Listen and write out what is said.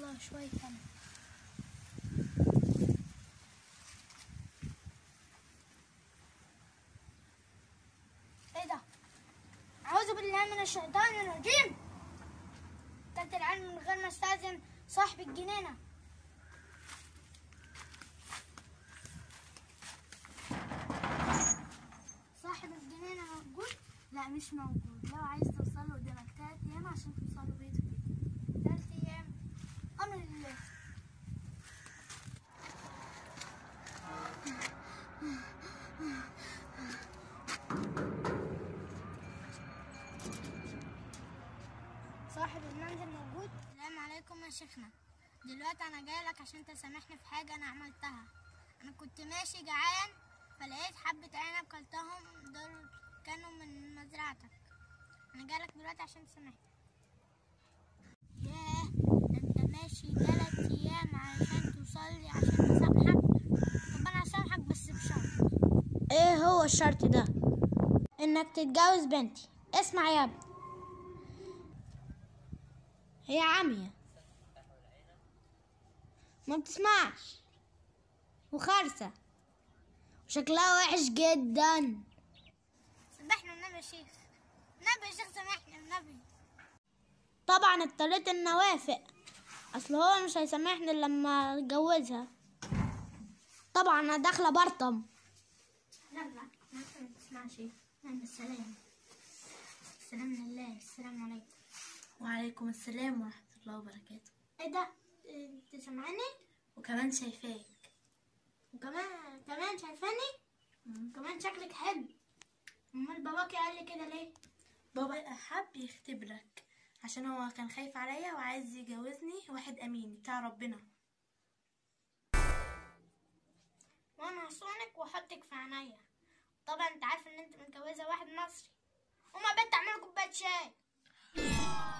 الله شوي كمان. ايه ده؟ اعوذ بالله من الشيطان الرجيم. تلت العلم من غير ما استاذن صاحب الجنينة. صاحب الجنينة موجود؟ لا مش موجود. لو عايز توصله قدامك 3 أيام عشان توصله بيته. 3 أيام أمر لله. صاحب المنزل موجود؟ السلام عليكم يا شيخنا. دلوقتي أنا جايلك عشان تسامحني في حاجة أنا عملتها. أنا كنت ماشي جعان فلقيت حبة عنب كلتهم دول كانوا من مزرعتك. أنا جايلك دلوقتي عشان تسامحني. ياه ده أنت ماشي 3 أيام عشان توصلي عشان أسامحك؟ طب أنا هسامحك بس بشرط. إيه هو الشرط ده؟ إنك تتجوز بنتي. اسمع يا ابني، هي عمية ما بتسمعش وخرسة وشكلها وحش جدا. سامحنا النبي يا شيخ، النبي يا شيخ سامحنا النبي. طبعا اضطريت ان اوافق، اصل هو مش هيسامحني لما اتجوزها. طبعا انا داخله برطم. لا لا ما بتسمعش. يلا السلام، السلام لله. السلام عليكم. وعليكم السلام ورحمة الله وبركاته. ايه ده؟ انت سامعاني؟ وكمان شايفاك. وكمان شايفاني؟ كمان شكلك حلو. امال باباكي قال لي كده ليه؟ بابا حب يختبرك عشان هو كان خايف عليا وعايز يجوزني واحد امين بتاع ربنا. وانا هصونك واحطك في عينيا. طبعا انت عارف ان انت متجوزه واحد مصري. وما بنت اعمل كوبايه شاي.